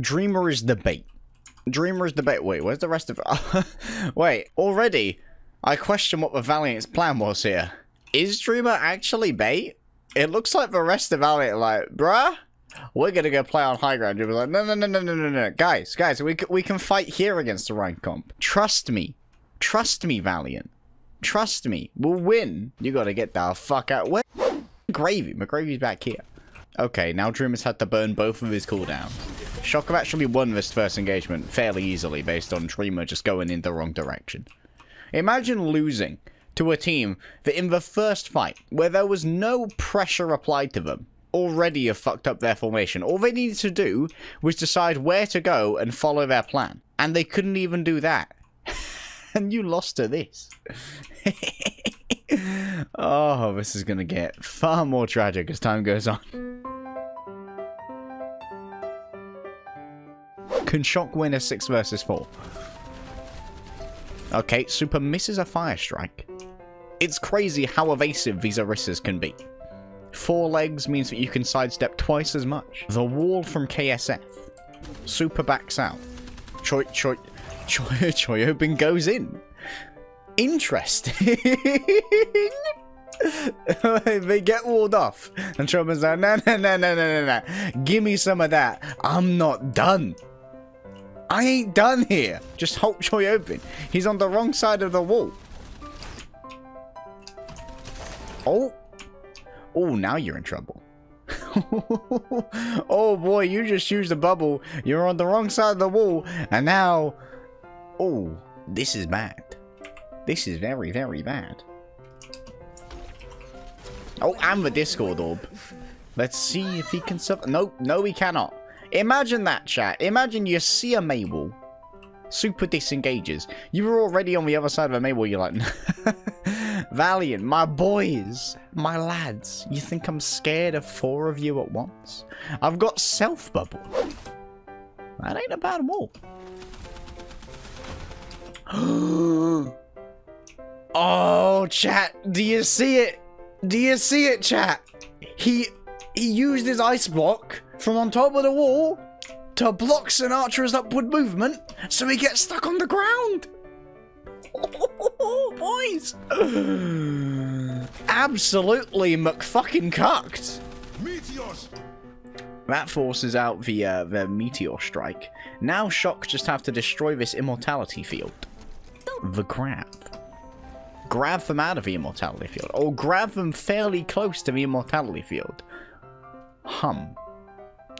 Dreamer is the bait. Dreamer is the bait. Wait, where's the rest of it? Wait, already I question what the Valiant's plan was here. Is Dreamer actually bait? It looks like the rest of Valiant are like, bruh, we're gonna go play on high ground. You'll be like, no. Guys, we can fight here against the rank comp. Trust me, Valiant. Trust me, we'll win. You gotta get the fuck out. Where? McGravy. McGravy's back here. Okay, now Dreamer's had to burn both of his cooldowns. Shock have actually won this first engagement fairly easily based on Dreamer just going in the wrong direction. Imagine losing to a team that in the first fight, where there was no pressure applied to them, already have fucked up their formation. All they needed to do was decide where to go and follow their plan. And they couldn't even do that. And you lost to this. Oh, this is gonna get far more tragic as time goes on. Can Shock win a 6 versus 4? Okay, Super misses a fire strike. It's crazy how evasive these Orisas can be. 4 legs means that you can sidestep twice as much. The wall from KSF. Super backs out. ChoiYobin goes in. Interesting. They get walled off. And Tremor's like, no. Give me some of that. I'm not done. I ain't done here. Just hold ChoiYobin. He's on the wrong side of the wall. Oh. Oh, now you're in trouble. Oh boy, you just used a bubble. You're on the wrong side of the wall. And now... Oh, this is bad. This is very, very bad. Oh, and the Discord Orb. Let's see if he can survive. Nope, no he cannot. Imagine that, chat. Imagine you see a Maywall. Super disengages. You were already on the other side of a Maywall. You're like... Valiant, my boys, my lads, you think I'm scared of 4 of you at once? I've got self bubble. That ain't a bad wall. Oh, chat, do you see it? Do you see it, chat? He used his ice block from on top of the wall to block Sinatra's upward movement so he gets stuck on the ground. Oh, boys! Absolutely McFucking cucked. Meteors. That forces out the meteor strike. Now Shock just have to destroy this immortality field. The grab. Grab them out of the immortality field, or grab them fairly close to the immortality field.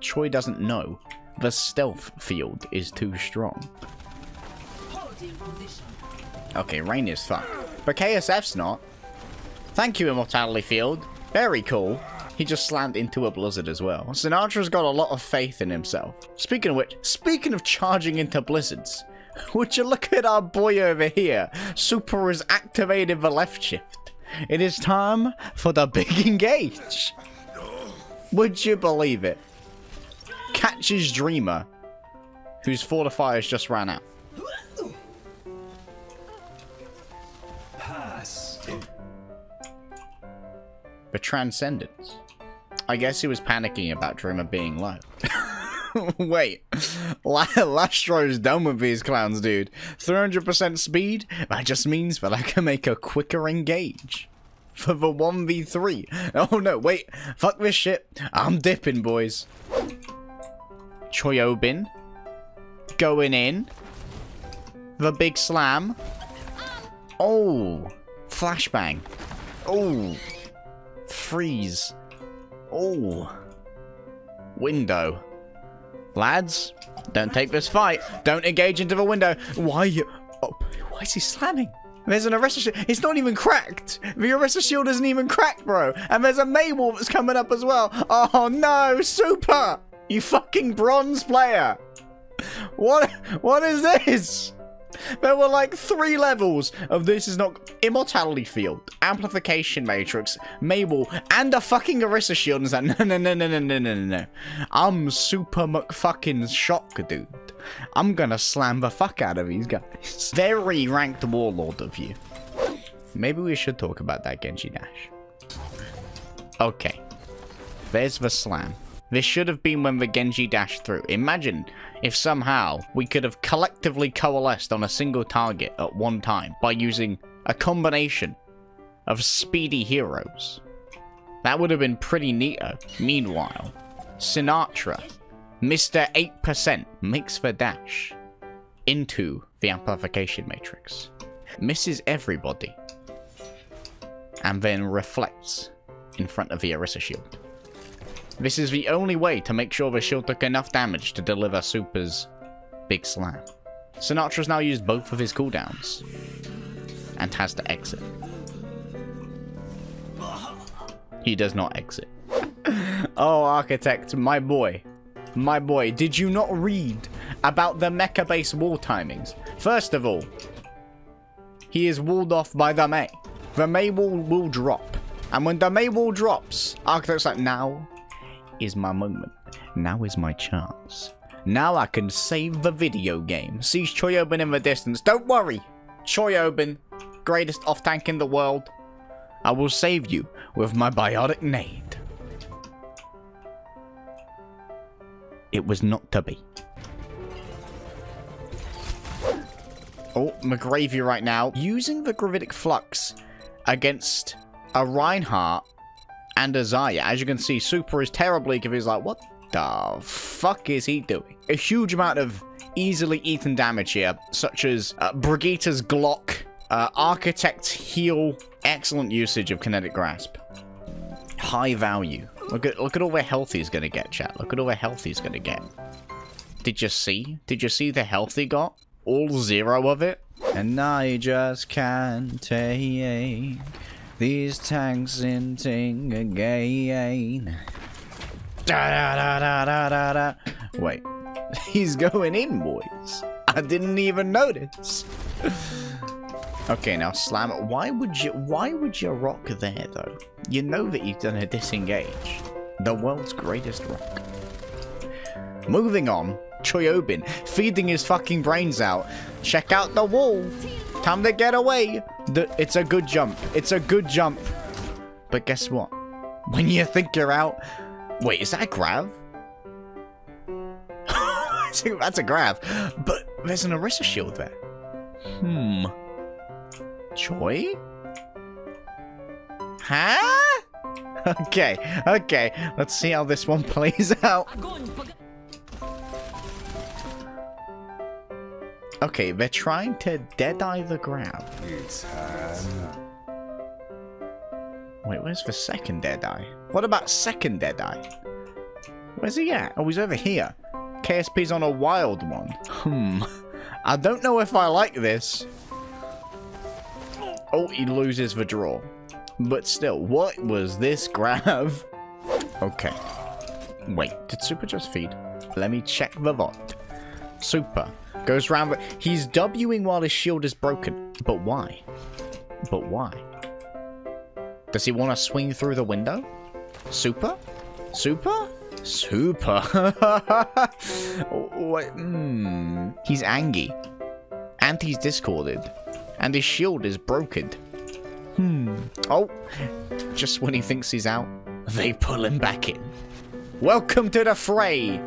Choi doesn't know. The stealth field is too strong. Holding position. Okay, Rain is fun. But KSF's not. Thank you, Immortality Field. Very cool. He just slammed into a blizzard as well. Sinatra's got a lot of faith in himself. Speaking of which, speaking of charging into blizzards, would you look at our boy over here? Super has activated the left shift. It is time for the big engage. Would you believe it? Catches Dreamer, whose fortifiers just ran out. The transcendence. I guess he was panicking about Dreamer being low. Wait. Lastro's done with these clowns, dude. 300% speed? That just means that I can make a quicker engage. For the 1v3. Oh no, wait. Fuck this shit. I'm dipping, boys. ChoiYobin. Going in. The big slam. Oh. Flashbang. Oh. Freeze. Oh. Window. Lads, don't take this fight. Don't engage into the window. Why are you... Oh, why is he slamming? There's an Orisa shield. It's not even cracked. The Orisa shield isn't even cracked, bro. And there's a Maywall that's coming up as well. Oh, no. Super. You fucking bronze player. What is this? There were like 3 levels of this is not... Immortality field, amplification matrix, Maywall, and a fucking Orisa shield. And it's like, no. I'm super McFucking Shock, dude. I'm gonna slam the fuck out of these guys. Very ranked warlord of you. Maybe we should talk about that Genji dash. Okay. There's the slam. This should have been when the Genji dashed through. Imagine if somehow we could have collectively coalesced on a single target at one time by using a combination of speedy heroes. That would have been pretty neato. Meanwhile, Sinatraa, Mr. 8%, makes the dash into the amplification matrix, misses everybody, and then reflects in front of the Orisa shield. This is the only way to make sure the shield took enough damage to deliver Super's big slam. Sinatra's now used both of his cooldowns and has to exit. He does not exit. Oh, Architect, my boy. My boy, did you not read about the mecha base wall timings? First of all, he is walled off by the Mei. The Mei wall will drop. And when the Mei wall drops, Architect's like, now is my moment. Now is my chance. Now I can save the video game. Sees ChoiYobin in the distance. Don't worry, ChoiYobin, greatest off-tank in the world. I will save you with my biotic nade. It was not to be. Oh, McGravy right now. Using the gravitic flux against a Reinhardt and a Zarya. As you can see, Super is terribly confused. Like, what the fuck is he doing? A huge amount of easily eaten damage here, such as Brigitte's Glock, Architect's heal, excellent usage of Kinetic Grasp. High value. Look at all the health he's gonna get, chat. Look at all the health he's gonna get. Did you see? Did you see the health he got? All zero of it. And I just can't take these tanks in ting again. Da da da da da da da. Wait, he's going in, boys. I didn't even notice. Okay, now slam it. Why would you rock there though? You know that you've done a disengage. The world's greatest rock. Moving on, ChoiYobin feeding his fucking brains out. Check out the wall. Time to get away. It's a good jump. It's a good jump. But guess what? When you think you're out, wait, is that a grav? That's a grav. But there's an Orisa shield there. Hmm. Choi? Huh? Okay. Let's see how this one plays out. Okay, they're trying to Deadeye the grab. Wait, where's the second Deadeye? What about second Deadeye? Where's he at? Oh, he's over here. KSP's on a wild one. Hmm. I don't know if I like this. Oh, he loses the draw. But still, what was this grab? Okay. Wait, did Super just feed? Let me check the VOD. Super goes round. He's Wing while his shield is broken. But why? But why? Does he want to swing through the window? Super? Super? Super. Wait, He's angry. And he's discorded. And his shield is broken. Oh, just when he thinks he's out, they pull him back in. Welcome to the fray.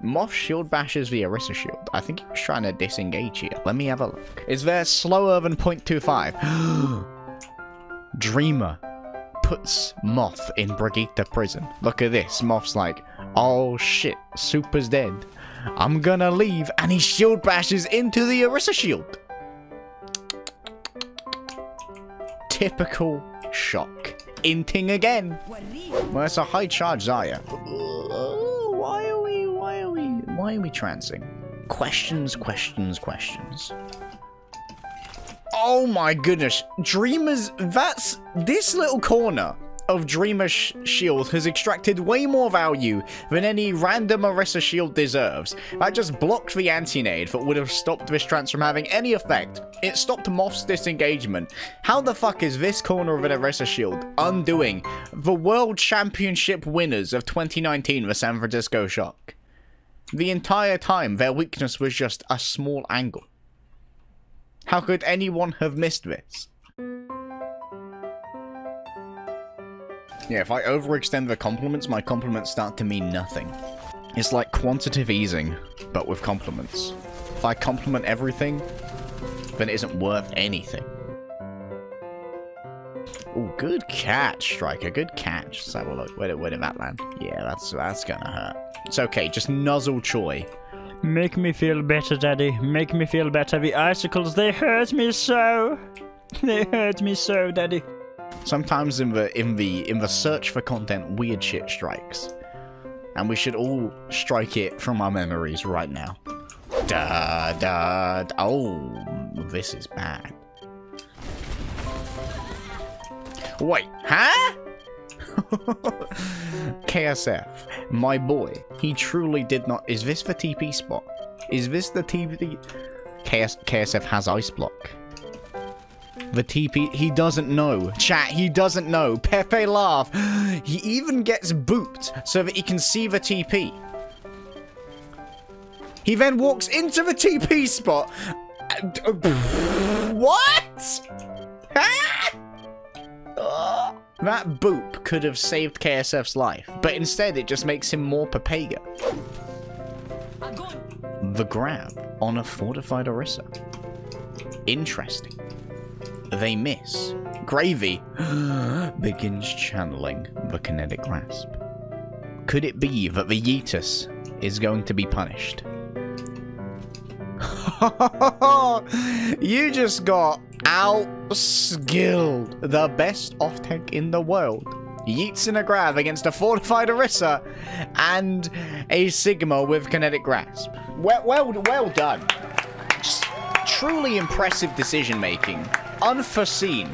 Moth shield bashes the Orisa shield. I think he was trying to disengage here. Let me have a look. Is there slower than 0.25? Dreamer puts Moth in Brigitte prison. Look at this. Moth's like, oh shit, Super's dead. I'm gonna leave, and he shield bashes into the Orisa shield. Typical Shock. Inting again. Well, it's a high charge Zarya. Why are we trancing? Questions. Oh my goodness. Dreamer's, that's, this little corner of Dreamer's shield has extracted way more value than any random Orisa shield deserves. That just blocked the Anti-Nade that would have stopped this trance from having any effect. It stopped Moth's disengagement. How the fuck is this corner of an Orisa shield undoing the World Championship winners of 2019, the San Francisco Shock? The entire time, their weakness was just a small angle. How could anyone have missed this? Yeah, if I overextend the compliments, my compliments start to mean nothing. It's like quantitative easing, but with compliments. If I compliment everything, then it isn't worth anything. Oh, good catch, Striker. Good catch. Let's have a look. Where did that land? Yeah, that's gonna hurt. It's okay. Just nuzzle Choi. Make me feel better, Daddy. Make me feel better. The icicles, they hurt me so. They hurt me so, Daddy. Sometimes in the search for content, weird shit strikes, and we should all strike it from our memories right now. Da da. Da. Oh, this is bad. Wait, huh? KSF, my boy, he truly did not. Is this the TP spot? Is this the TP? KSF has ice block. The TP, he doesn't know. Chat, he doesn't know. Pepe laugh. He even gets booped so that he can see the TP. He then walks into the TP spot. What? Huh? That boop could have saved KSF's life, but instead it just makes him more Papega. The grab on a fortified Orisa. Interesting. They miss. Gravy begins channeling the Kinetic Grasp. Could it be that the Yeetus is going to be punished? You just got out-skilled. The best off-tech in the world. Yeets in a grab against a fortified Orisa and a Sigma with Kinetic Grasp. Well done. Just truly impressive decision-making. Unforeseen.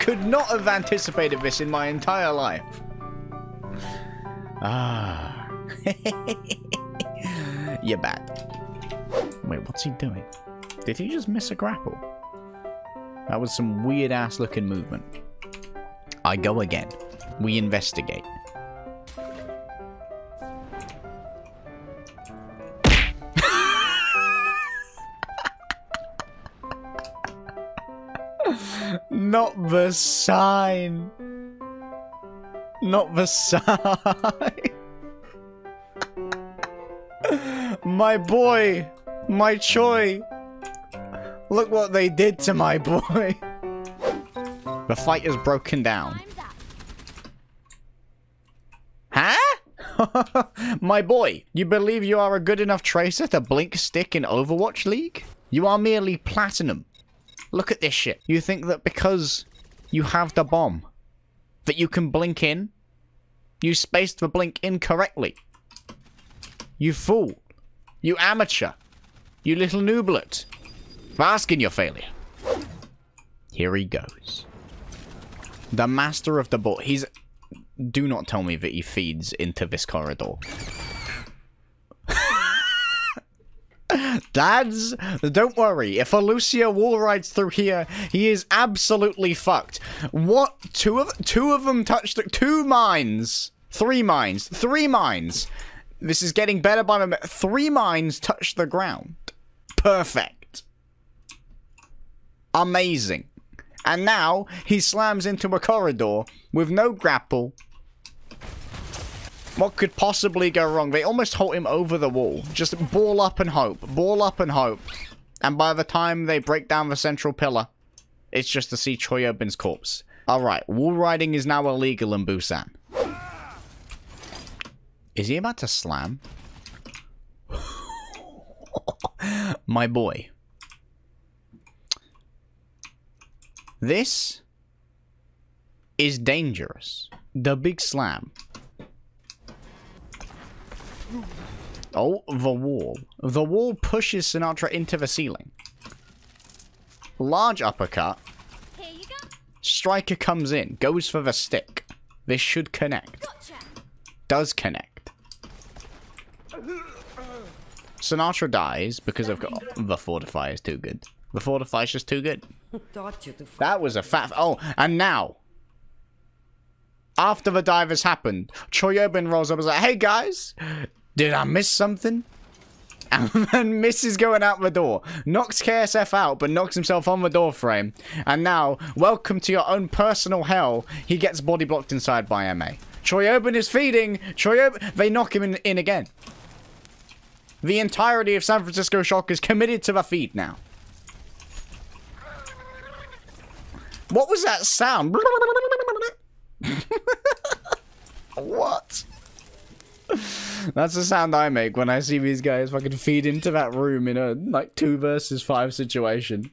Could not have anticipated this in my entire life. Ah. You're bad. Wait, what's he doing? Did he just miss a grapple? That was some weird-ass looking movement. I go again. We investigate. Not the sign. Not the sign. My boy. My Choi. Look what they did to my boy. The fight is broken down. Huh? My boy, you believe you are a good enough Tracer to blink stick in Overwatch League? You are merely platinum. Look at this shit. You think that because you have the bomb, that you can blink in? You spaced the blink incorrectly. You fool. You amateur. You little nooblet. Bask in your failure. Here he goes. The master of the ball. He's... Do not tell me that he feeds into this corridor. Dads, don't worry. If a Lucia wall rides through here, he is absolutely fucked. What? Two of them touched... Two mines. Three mines. Three mines. This is getting better by my... Three mines touched the ground. Perfect. Amazing. And now he slams into a corridor with no grapple. What could possibly go wrong? They almost hold him over the wall. Just ball up and hope. Ball up and hope. And by the time they break down the central pillar, it's just to see ChoiYobin's corpse. Alright, wall riding is now illegal in Busan. Is he about to slam? My boy. This is dangerous. The big slam. Oh, the wall. The wall pushes Sinatraa into the ceiling. Large uppercut. Here you go. Striker comes in. Goes for the stick. This should connect. Gotcha. Does connect. Sinatraa dies because I've got... Oh, the fortify is too good. The fortify's just too good. That was a fat... Oh, and now. After the dive has happened, ChoiYobin rolls up and is like, hey guys, did I miss something? and misses going out the door. Knocks KSF out, but knocks himself on the door frame. And now, welcome to your own personal hell. He gets body blocked inside by MA. ChoiYobin is feeding. ChoiYobin. They knock him in again. The entirety of San Francisco Shock is committed to the feed now. What was that sound? What? That's the sound I make when I see these guys fucking feed into that room in a, like, 2v5 situation.